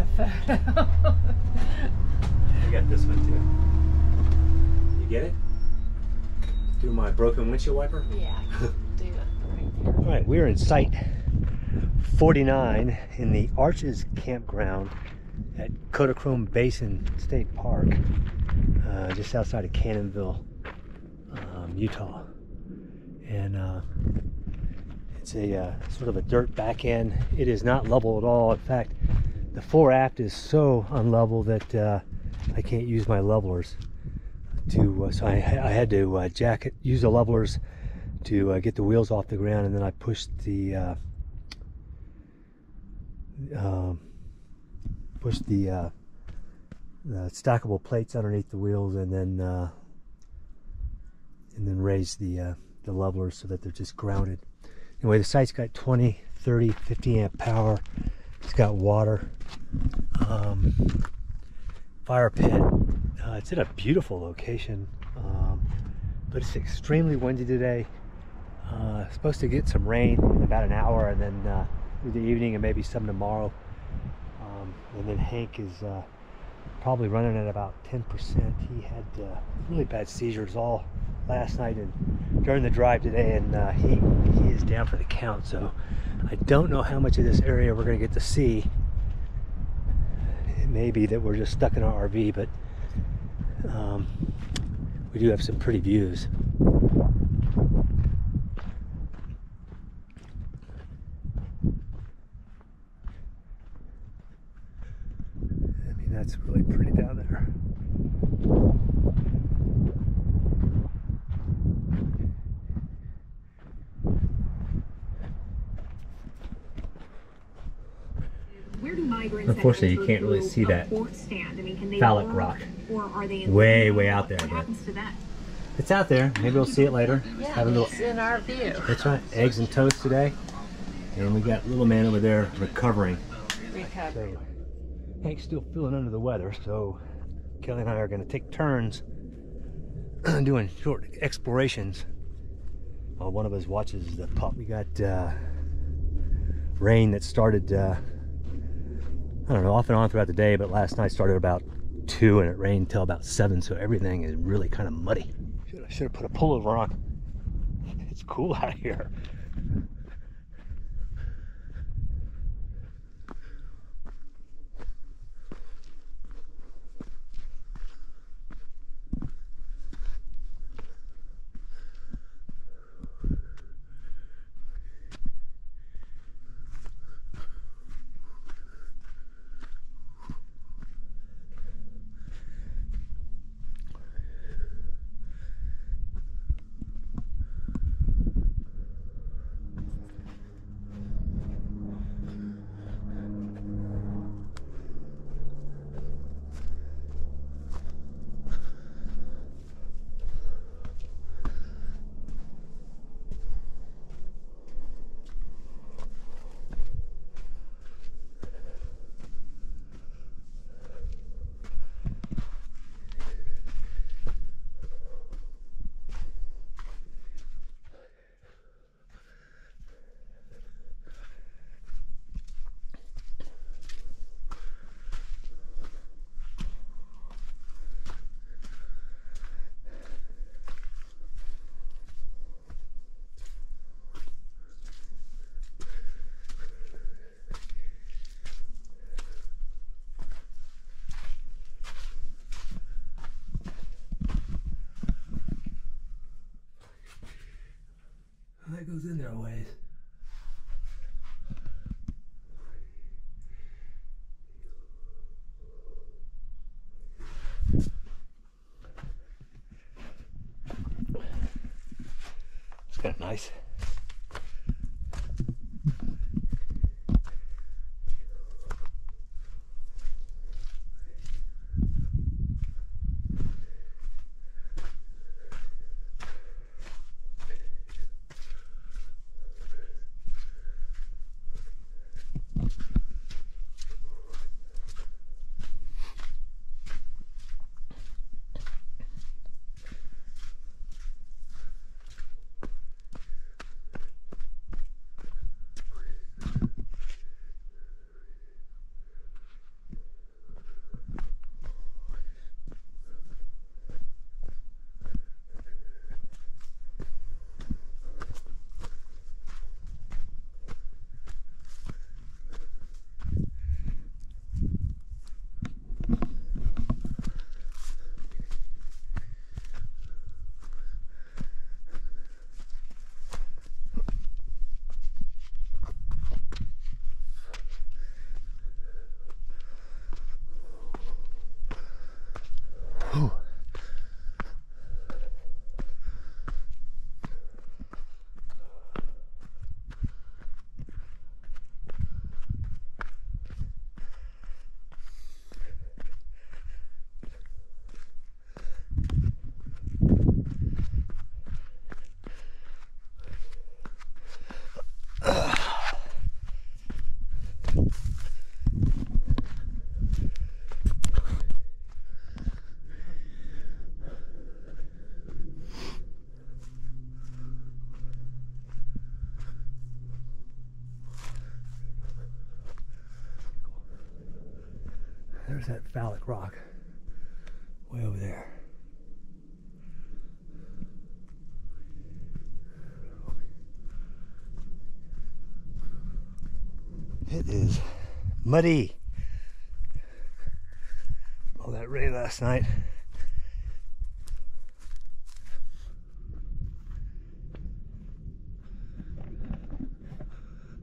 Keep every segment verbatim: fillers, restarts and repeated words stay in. a photo. I got this one too. You get it? Do my broken windshield wiper? Yeah, I can do it right there. All right, we're in site forty-nine in the Arches campground at Kodachrome Basin State Park, uh, just outside of Cannonville, um, Utah. And uh, it's a uh, sort of a dirt back end. It is not level at all. In fact, the fore aft is so unlevel that uh, I can't use my levelers. To, uh, so I, I had to uh, jacket, use the levelers to uh, get the wheels off the ground, and then I pushed the uh, uh, pushed the, uh, the stackable plates underneath the wheels, and then uh, and then raised the uh, the levelers so that they're just grounded. Anyway, the site's got twenty, thirty, fifty amp power. It's got water, um, fire pit. Uh, it's in a beautiful location, um, but it's extremely windy today. Uh, supposed to get some rain in about an hour, and then uh, through the evening, and maybe some tomorrow. Um, and then Hank is uh, probably running at about ten percent. He had uh, really bad seizures all last night and during the drive today, and uh, he, he is down for the count. So I don't know how much of this area we're going to get to see. It may be that we're just stuck in our R V, but Um, we do have some pretty views. I mean, that's really pretty down there. Unfortunately, you can't really see that phallic rock. Or are they in way, way out there, but it's out there. Maybe we'll see it later. Yeah, have a little, it's in our view. That's right. Eggs and toast today, and we got little man over there recovering. Recovering. So, Hank's still feeling under the weather, so Kelly and I are going to take turns doing short explorations while one of us watches the pup. We got uh, rain that started, uh, I don't know, off and on throughout the day, but last night started about two and it rained till about seven, so everything is really kind of muddy. Should I should have put a pullover on. It's cool out here. That goes in their ways. It's kind of nice. There's that phallic rock way over there. It is muddy. All that rain last night.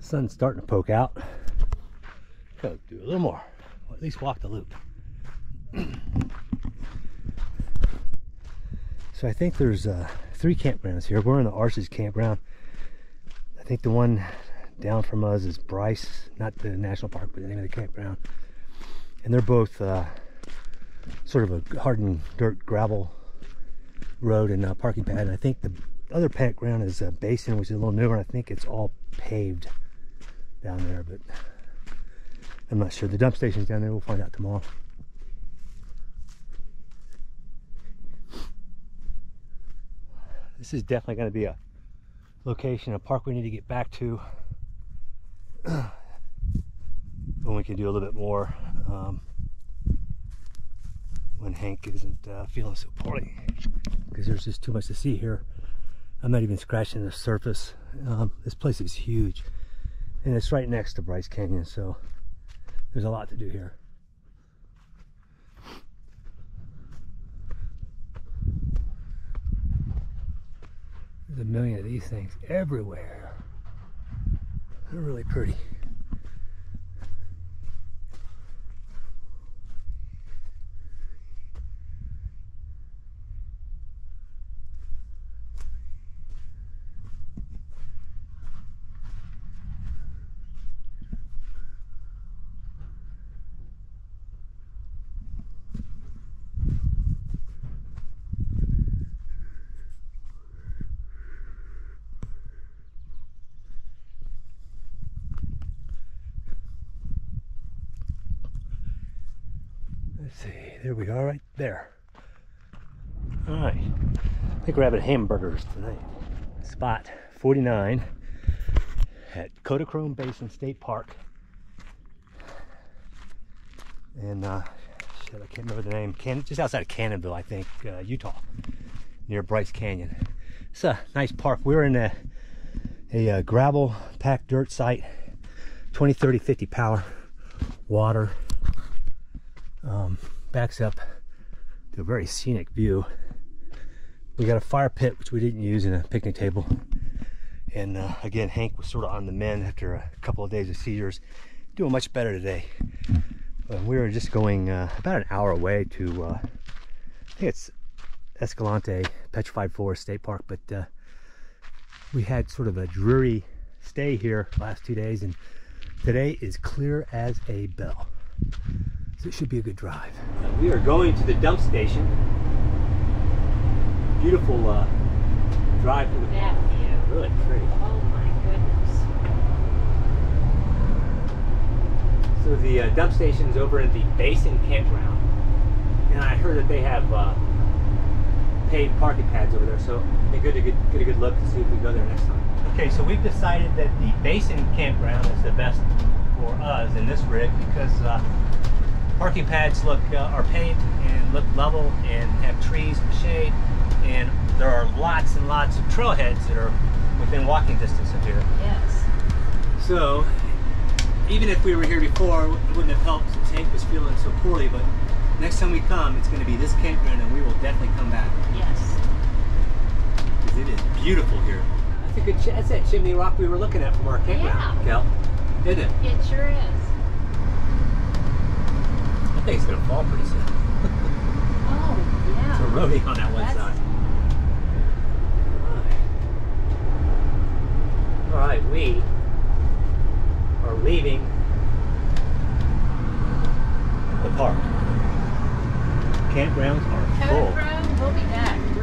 Sun's starting to poke out. Gotta do a little more. Well, at least walk the loop. So I think there's uh, three campgrounds here. We're in the Arches campground. I think the one down from us is Bryce, not the national park, but the name of the campground. And they're both uh, sort of a hardened dirt gravel road and uh, parking pad. And I think the other campground is a Basin, which is a little newer. And I think it's all paved down there, but I'm not sure. The dump station's down there. We'll find out tomorrow. This is definitely going to be a location, a park we need to get back to when we can do a little bit more, um, when Hank isn't uh, feeling so poorly, because there's just too much to see here. I'm not even scratching the surface. Um, this place is huge, and it's right next to Bryce Canyon, so there's a lot to do here. There's a million of these things everywhere. They're really pretty. Let's see, there we are right there. Alright, I think we're having hamburgers tonight. Spot forty-nine at Kodachrome Basin State Park. And uh, shit, I can't remember the name. Can just outside of Cannonville, I think, uh, Utah, near Bryce Canyon. It's a nice park. We're in a, a uh, gravel packed dirt site, twenty, thirty, fifty power, water. Um, backs up to a very scenic view. We got a fire pit, which we didn't use, and a picnic table. And uh, again, Hank was sort of on the mend after a couple of days of seizures. Doing much better today. Uh, we were just going uh, about an hour away to, uh, I think it's Escalante Petrified Forest State Park, but uh, we had sort of a dreary stay here the last two days, and today is clear as a bell. So it should be a good drive. We are going to the dump station. Beautiful uh, drive through the park. Really pretty. Oh my goodness. So the uh, dump station's over at the Basin Campground. And I heard that they have uh, paved parking pads over there. So it'd be good to get, get a good look to see if we go there next time. Okay, so we've decided that the Basin Campground is the best for us in this rig, because uh, parking pads look uh, are paved and look level and have trees for shade, and there are lots and lots of trailheads that are within walking distance of here. Yes. So even if we were here before, it wouldn't have helped since Hank was feeling so poorly, but next time we come, it's going to be this campground, and we will definitely come back. Yes. Because it is beautiful here. That's a good. That's that Chimney Rock we were looking at from our campground, Kel. Yeah. Isn't it? It sure is. I think it's going to fall pretty soon. Oh, yeah. It's a roadie on that one That's... side. All right. All right, we are leaving the park. Campgrounds are full. Campground, we'll be back.